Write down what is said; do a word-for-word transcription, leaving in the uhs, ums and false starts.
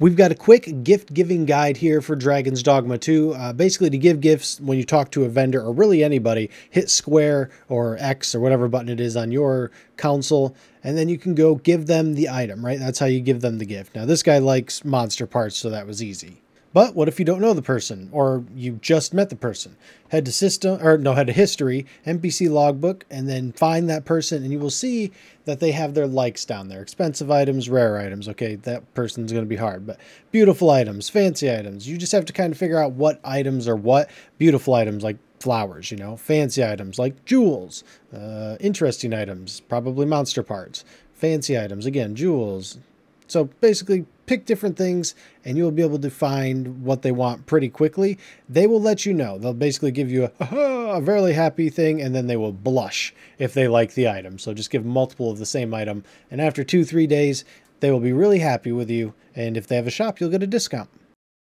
We've got a quick gift-giving guide here for Dragon's Dogma two. Uh, basically, to give gifts when you talk to a vendor, or really anybody, hit square or X or whatever button it is on your console, and then you can go give them the item, right? That's how you give them the gift. Now, this guy likes monster parts, so that was easy. But what if you don't know the person, or you just met the person? Head to system, or no, head to history, N P C logbook, and then find that person, and you will see that they have their likes down there. Expensive items, rare items. Okay, that person's going to be hard, but beautiful items, fancy items. You just have to kind of figure out what items are what. Beautiful items like flowers, you know, fancy items like jewels, uh, interesting items, probably monster parts, fancy items, again, jewels. So basically, pick different things and you'll be able to find what they want pretty quickly. They will let you know. They'll basically give you a, a very happy thing, and then they will blush if they like the item. So just give multiple of the same item, and after two, three days, they will be really happy with you. And if they have a shop, you'll get a discount.